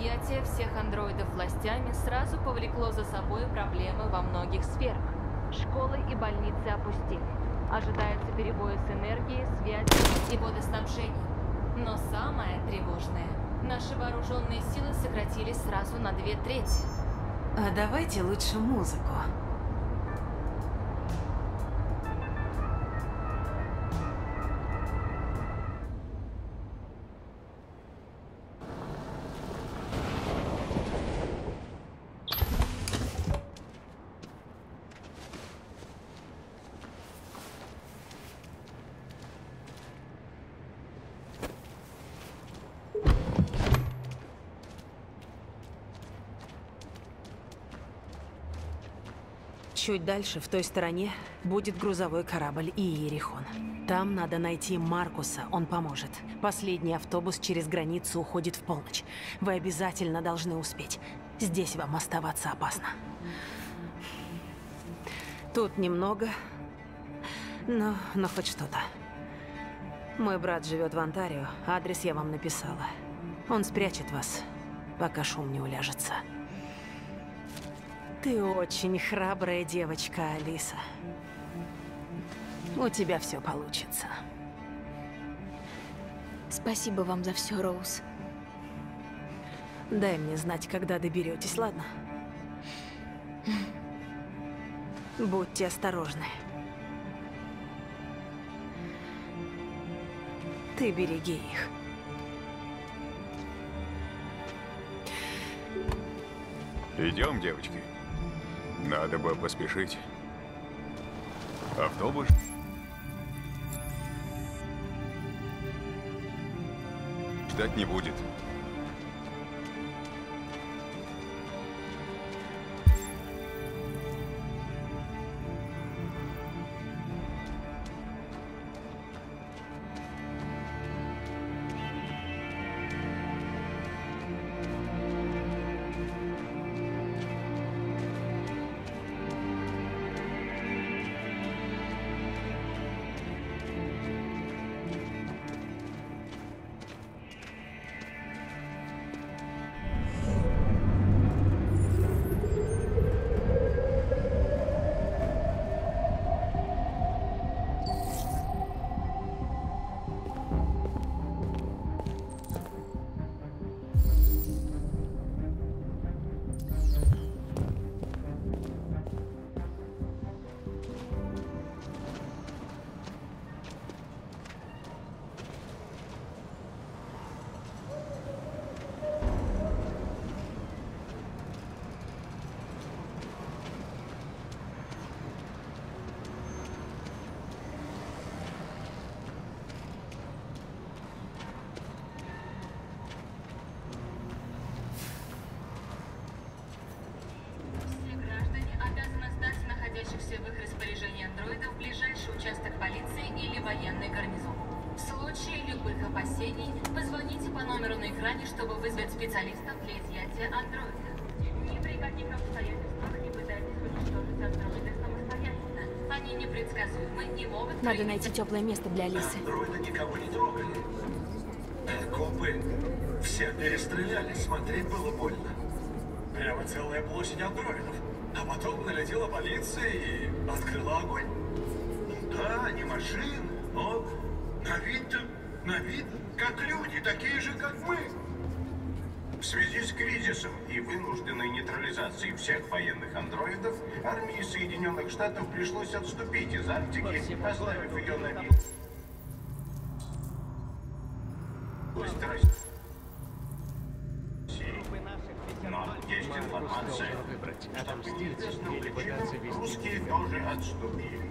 изъятие всех андроидов властями сразу повлекло за собой проблемы во многих сферах. Школы и больницы опустили. Ожидаются перебои с энергией, связью и водоснабжением. Но самое тревожное, наши вооруженные силы сократились сразу на 2/3. А давайте лучше музыку. Чуть дальше, в той стороне, будет грузовой корабль Иерихон. Там надо найти Маркуса, он поможет. Последний автобус через границу уходит в полночь. Вы обязательно должны успеть. Здесь вам оставаться опасно. Тут немного, но хоть что-то. Мой брат живет в Онтарио, адрес я вам написала. Он спрячет вас, пока шум не уляжется. Ты очень храбрая девочка, Алиса. У тебя все получится. Спасибо вам за все, Роуз. Дай мне знать, когда доберетесь, ладно? Будьте осторожны. Ты береги их. Идем, девочки. Надо бы поспешить. Автобус. Ждать не будет. Чтобы вызвать специалистов для изъятия андроида. Ни при каких обстоятельствах не пытайтесь уничтожить андроида самостоятельно. Они непредсказуемы и могут... Надо найти теплое место для Алисы. Андроида никого не трогали. Копы все перестреляли, смотреть было больно. Прямо целая площадь андроидов. А потом налетела полиция и открыла огонь. Да, не машин, но на вид как люди, такие же, как мы. В связи с кризисом и вынужденной нейтрализацией всех военных андроидов, армии Соединенных Штатов пришлось отступить из Арктики, оставив ее на милость. Но есть информация, что по неизвестным причинам русские тоже отступили.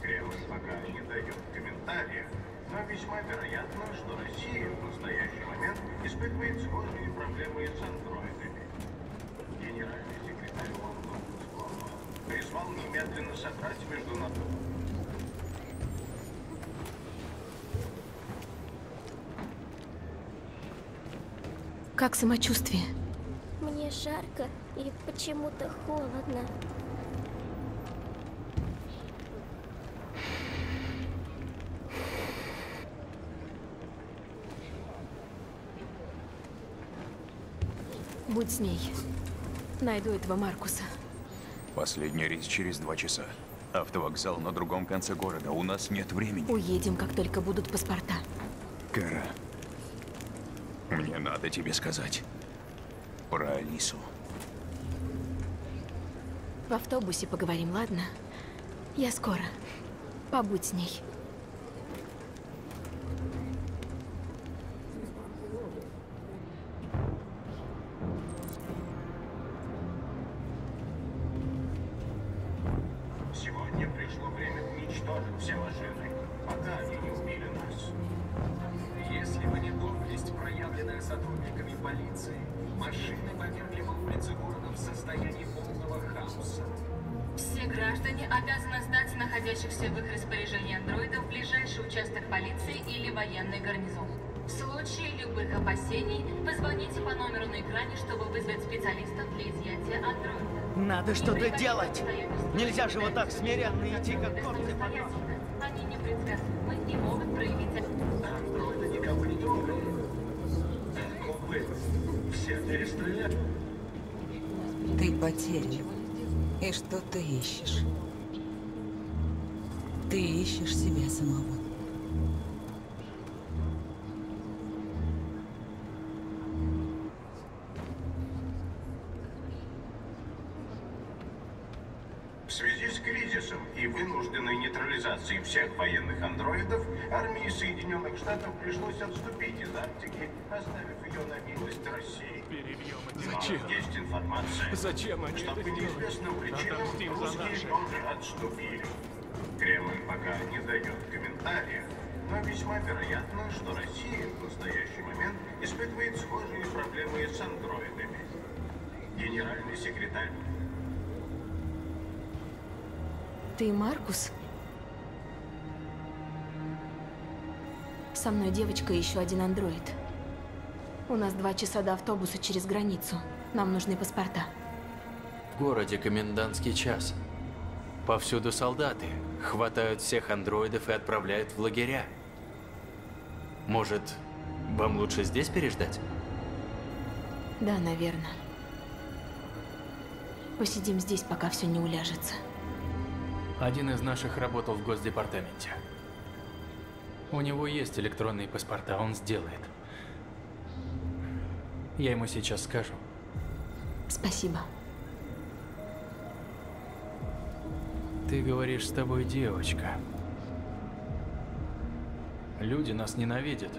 Кремль пока не дает комментариев, но весьма вероятно, что Россия в настоящий момент испытывает сложные проблемы с андроидами. Генеральный секретарь ООН призвал немедленно собрать международную... Как самочувствие? Мне жарко и почему-то холодно. Будь с ней. Найду этого Маркуса. Последний рейс через 2 часа. Автовокзал на другом конце города. У нас нет времени. Уедем, как только будут паспорта. Кэра, мне надо тебе сказать про Алису. В автобусе поговорим, ладно? Я скоро. Побудь с ней. Надо что-то делать! Нельзя же вот так смиренно идти, как курсы потом. Они непредсказуемы и могут проявить... Андроиды никого не трогают. Увы, все перестреляют. Ты потерян. И что ты ищешь? Ты ищешь себя самого. И вынужденной нейтрализации всех военных андроидов, армии Соединенных Штатов пришлось отступить из Арктики, оставив ее на милость России. Зачем? Есть информация. Зачем они это делают? По неизвестным причинам русские тоже отступили. Кремль пока не дает комментариев, но весьма вероятно, что Россия в настоящий момент испытывает схожие проблемы с андроидами. Генеральный секретарь. Ты Маркус? Со мной девочка и еще один андроид. У нас 2 часа до автобуса через границу. Нам нужны паспорта. В городе комендантский час. Повсюду солдаты. Хватают всех андроидов и отправляют в лагеря. Может, вам лучше здесь переждать? Да, наверное. Посидим здесь, пока все не уляжется. Один из наших работал в Госдепартаменте. У него есть электронные паспорта, он сделает. Я ему сейчас скажу. Спасибо. Ты говоришь, с тобой девочка. Люди нас ненавидят.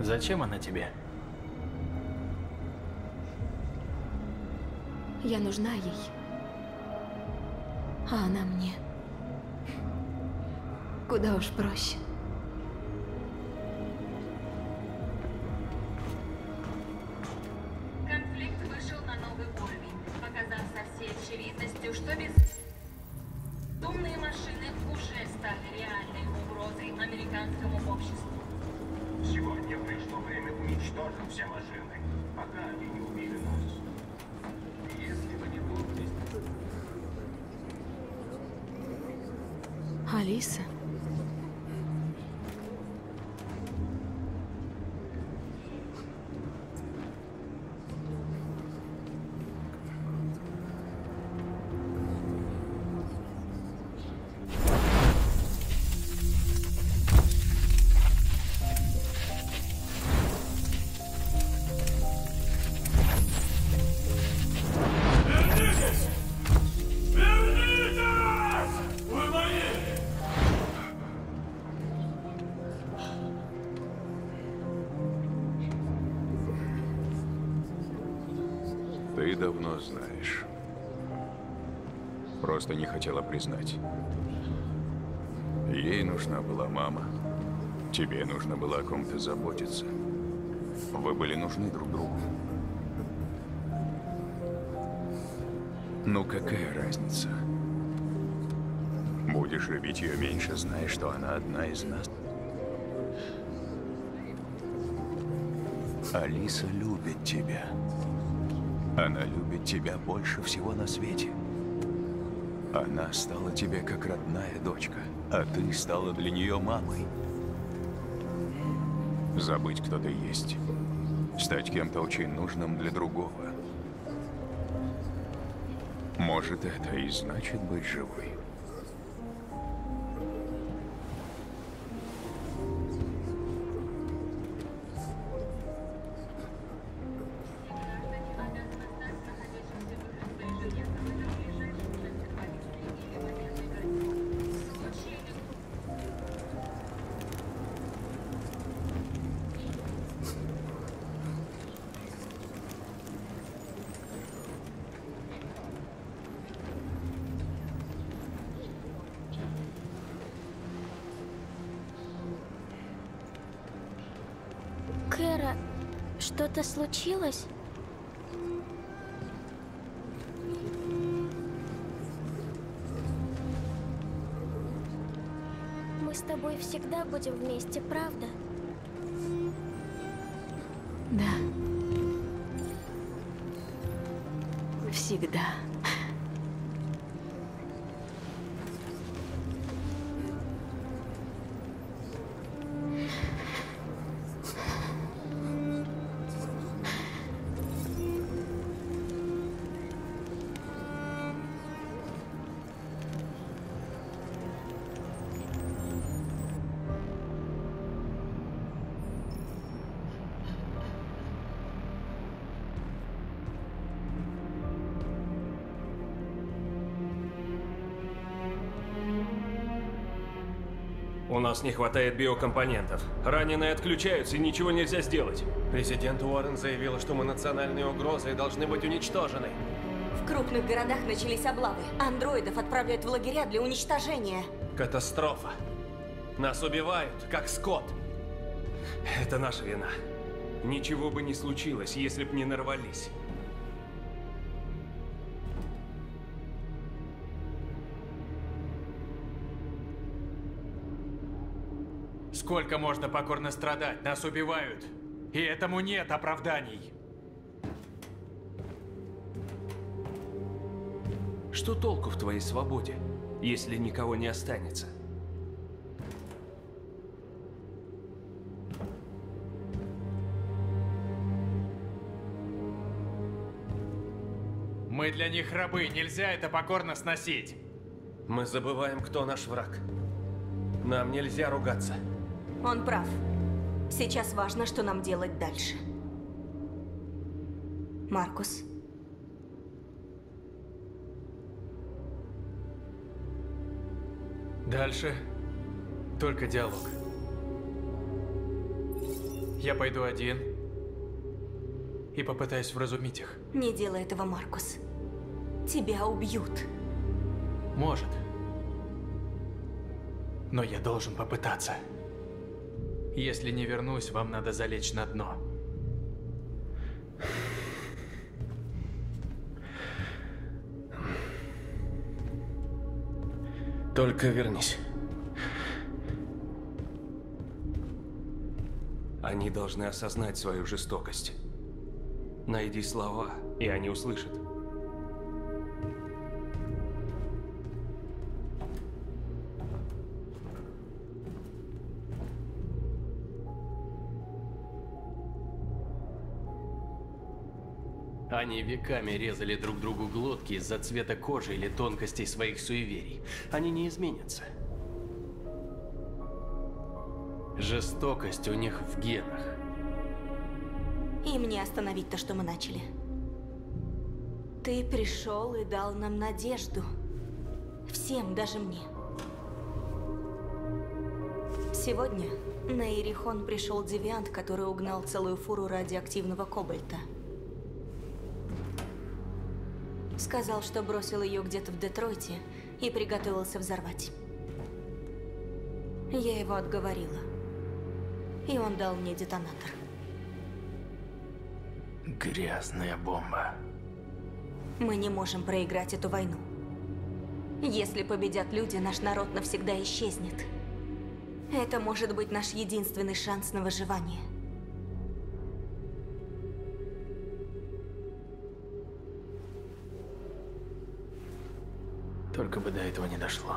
Зачем она тебе? Я нужна ей. А она мне. Куда уж проще. Конфликт вышел на новый уровень, показав со всей очевидностью, что безумные машины уже стали реальной угрозой американскому обществу. Сегодня пришло время уничтожить все машины, пока они не убили нас. Если бы не было здесь... Алиса? Знаешь. Просто не хотела признать. Ей нужна была мама. Тебе нужно было о ком-то заботиться. Вы были нужны друг другу. Ну какая разница? Будешь любить ее меньше, зная, что она одна из нас. Алиса любит тебя. Она любит тебя больше всего на свете. Она стала тебе как родная дочка, а ты стала для нее мамой. Забыть, кто ты есть, Стать кем-то очень нужным для другого. Может, это и значит быть живой. Кэра, что-то случилось? Мы с тобой всегда будем вместе, правда? Да. Всегда. У нас не хватает биокомпонентов. Раненые отключаются, и ничего нельзя сделать. Президент Уоррен заявила, что мы национальные угрозы и должны быть уничтожены. В крупных городах начались облавы. Андроидов отправляют в лагеря для уничтожения. Катастрофа. Нас убивают, как скот. Это наша вина. Ничего бы не случилось, если бы не нарвались. Сколько можно покорно страдать? Нас убивают. И этому нет оправданий. Что толку в твоей свободе, если никого не останется? Мы для них рабы. Нельзя это покорно сносить. Мы забываем, кто наш враг. Нам нельзя ругаться. Он прав. Сейчас важно, что нам делать дальше. Маркус. Дальше только диалог. Я пойду один и попытаюсь вразумить их. Не делай этого, Маркус. Тебя убьют. Может. Но я должен попытаться. Если не вернусь, вам надо залечь на дно. Только вернись. Они должны осознать свою жестокость. Найди слова, и они услышат. Они веками резали друг другу глотки из-за цвета кожи или тонкостей своих суеверий. Они не изменятся. Жестокость у них в генах. Им не остановить то, что мы начали. Ты пришел и дал нам надежду. Всем, даже мне. Сегодня на Иерихон пришел девиант, который угнал целую фуру радиоактивного кобальта. Сказал, что бросил ее где-то в Детройте и приготовился взорвать. Я его отговорила. И он дал мне детонатор. Грязная бомба. Мы не можем проиграть эту войну. Если победят люди, наш народ навсегда исчезнет. Это может быть наш единственный шанс на выживание. Только бы до этого не дошло.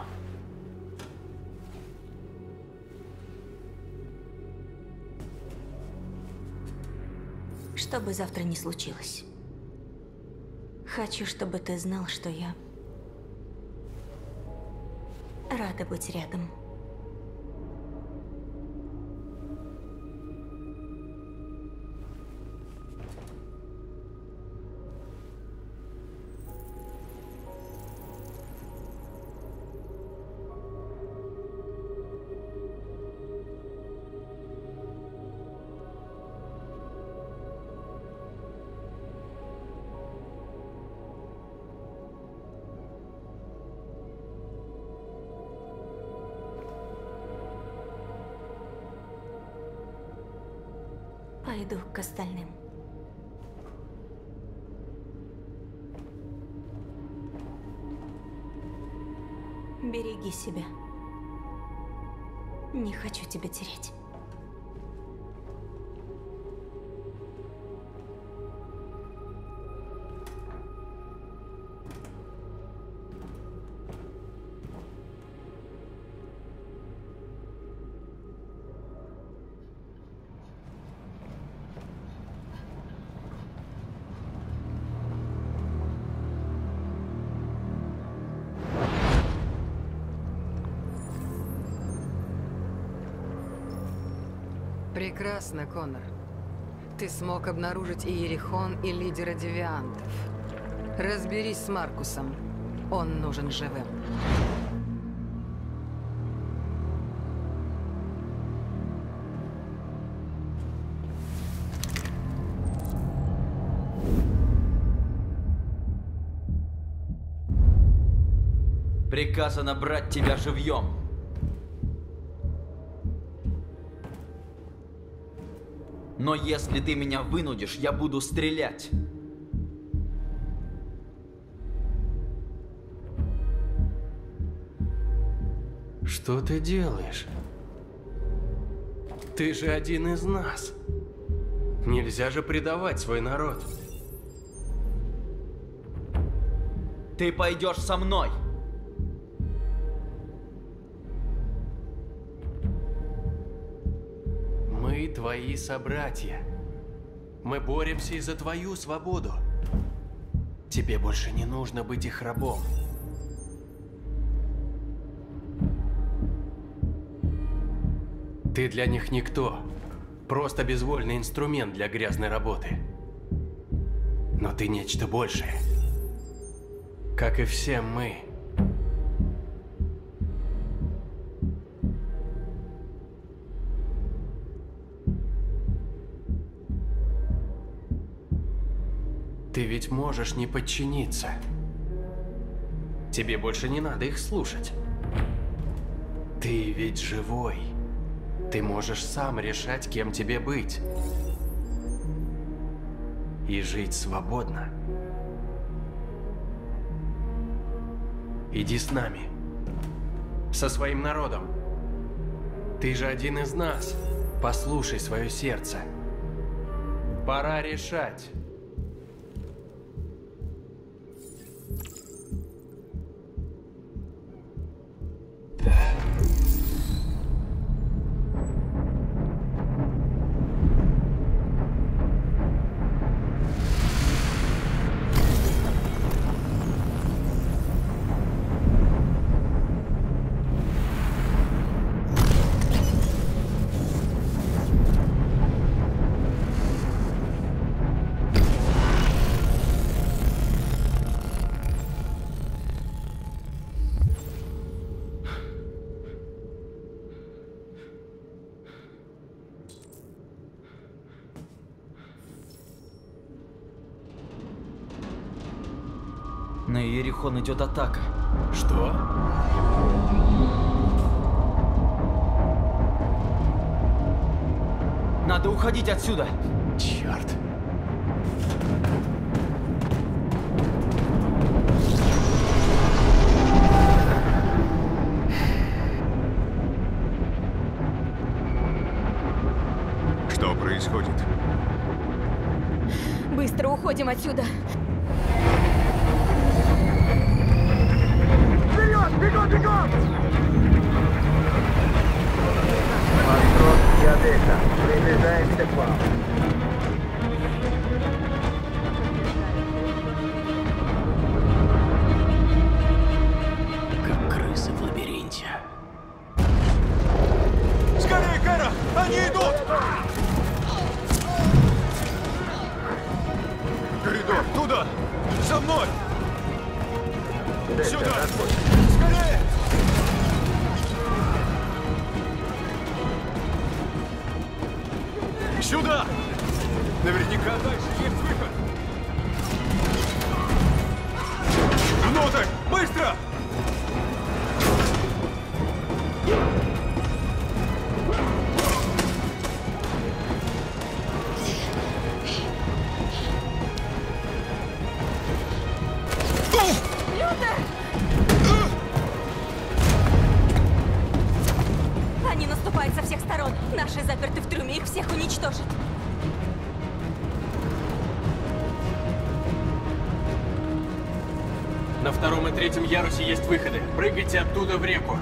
Что бы завтра ни случилось, хочу, чтобы ты знал, что я рада быть рядом. Пойду к остальным. Береги себя. Не хочу тебя терять. Прекрасно, Коннор. Ты смог обнаружить и Иерихон, и лидера девиантов. Разберись с Маркусом. Он нужен живым. Приказано брать тебя живьем. Но если ты меня вынудишь, я буду стрелять. Что ты делаешь? Ты же один из нас. Нельзя же предавать свой народ. Ты пойдешь со мной. Твои собратья. Мы боремся и за твою свободу. Тебе больше не нужно быть их рабом. Ты для них никто. Просто безвольный инструмент для грязной работы. Но ты нечто большее. Как и все мы. Ты ведь можешь не подчиниться. Тебе больше не надо их слушать. Ты ведь живой. Ты можешь сам решать, кем тебе быть. И жить свободно. Иди с нами. Со своим народом. Ты же один из нас. Послушай свое сердце. Пора решать. Иерихон идет атака. Что? Надо уходить отсюда. Черт. Что происходит? Быстро уходим отсюда. Маркус и Одесса, приближаемся к вам. Они идут! Коридор, туда! За мной! Сюда! Скорее! Сюда! Наверняка дальше есть выход! Внутрь! Быстро! В третьем ярусе есть выходы. Прыгайте оттуда в реку.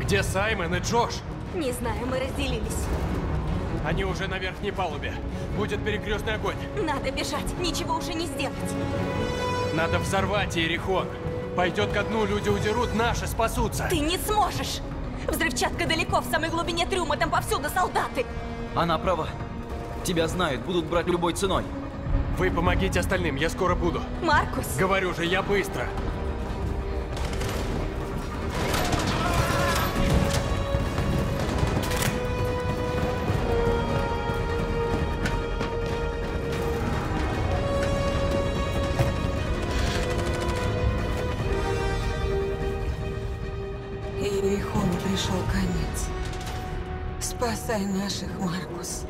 Где Саймон и Джош? Не знаю, мы разделились. Они уже на верхней палубе. Будет перекрестный огонь. Надо бежать, ничего уже не сделать. Надо взорвать Иерихон. Пойдет ко дну, люди удерут, наши спасутся. Ты не сможешь. Взрывчатка далеко, в самой глубине трюма, там повсюду солдаты. Она права. Тебя знают, будут брать любой ценой. Вы помогите остальным, я скоро буду. Маркус! Говорю же, я быстро. Иерихону пришел конец. Спасай наших, Маркус.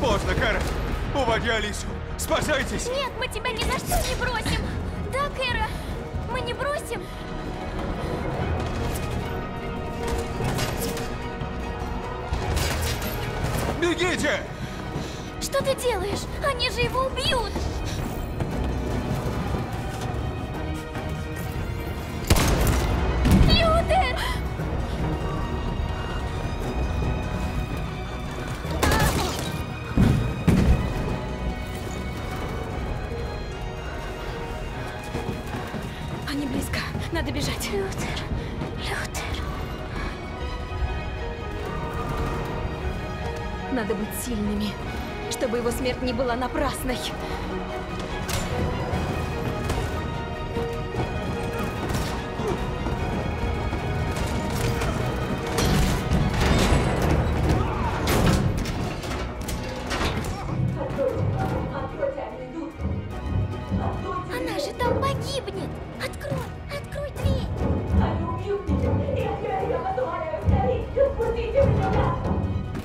Поздно, Кэра. Уводи Алису. Спасайтесь. Нет, мы тебя ни за что не бросим. Да, Кэра? Мы не бросим. Бегите! Что ты делаешь? Они же его убьют. Надо быть сильными, чтобы его смерть не была напрасной.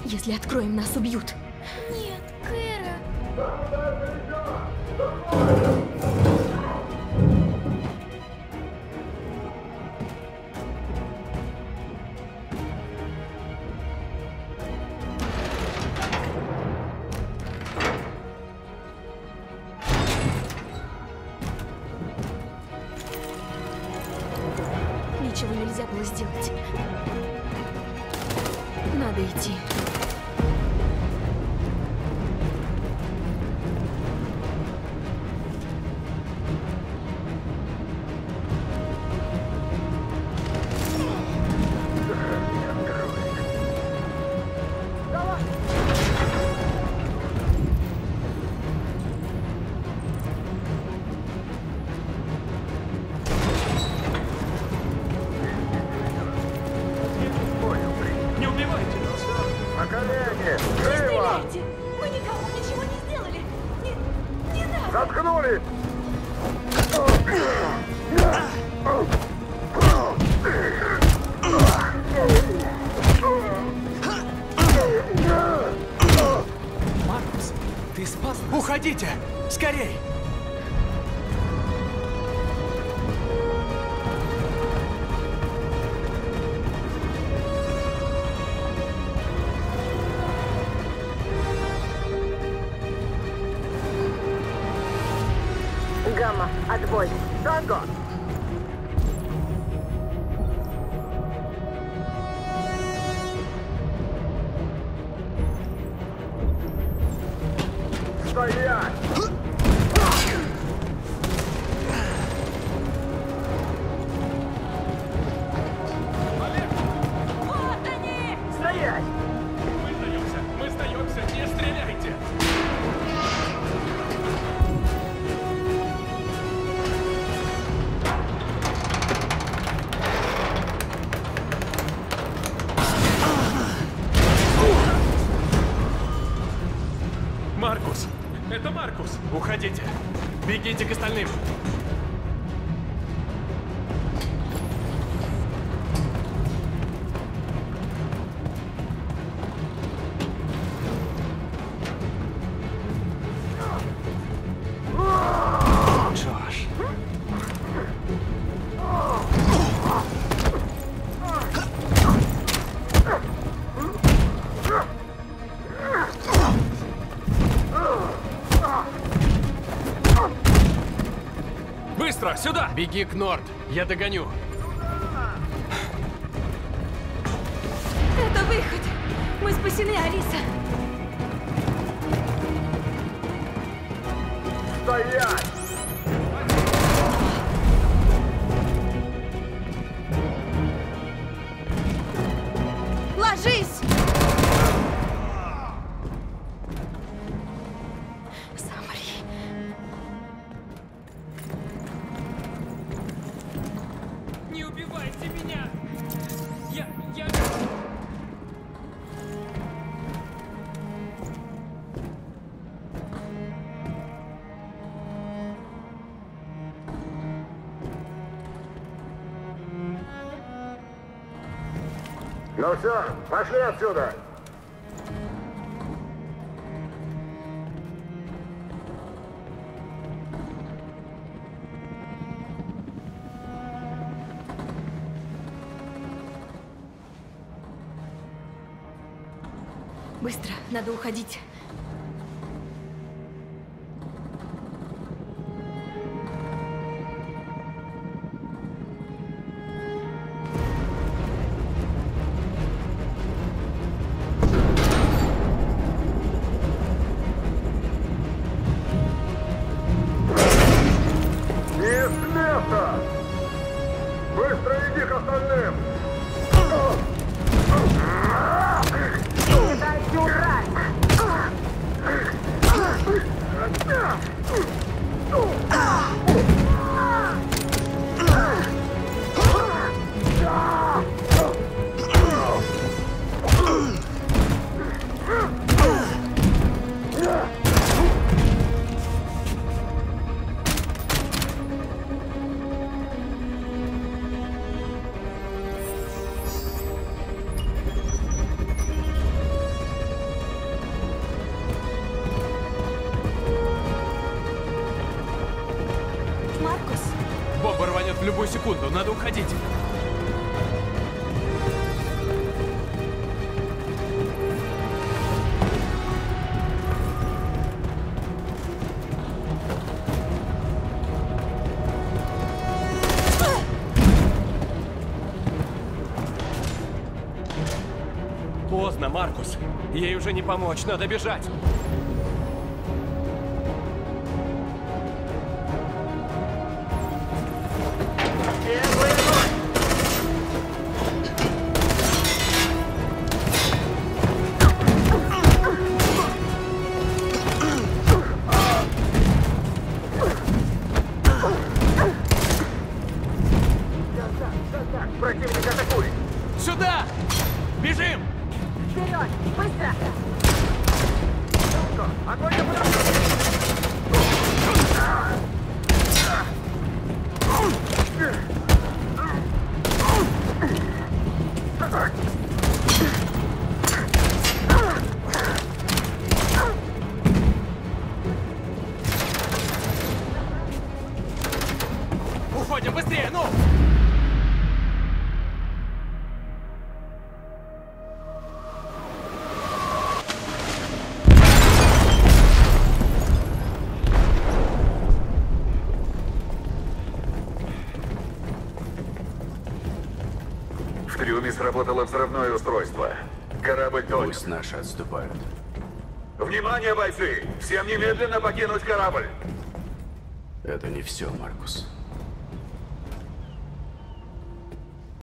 Если откроем, нас убьют. Нет, Кэра. Ничего нельзя было сделать. Надо идти. Заткнули! Пожалуйста. Уходите! Скорей! Гамма, отбой. Дорого! Уходите. Бегите к остальным. Джош. Быстро, сюда! Беги к Норд, я догоню. Это выход! Мы спасены, Алиса! Стоять! Ложись! Ну все, пошли отсюда! Быстро, надо уходить. В любую секунду, надо уходить. Поздно, Маркус. Ей уже не помочь, надо бежать. трюме сработало взрывное устройство. Корабль тонет. Пусть наши отступают. Внимание, бойцы! Всем немедленно покинуть корабль! Это не все, Маркус.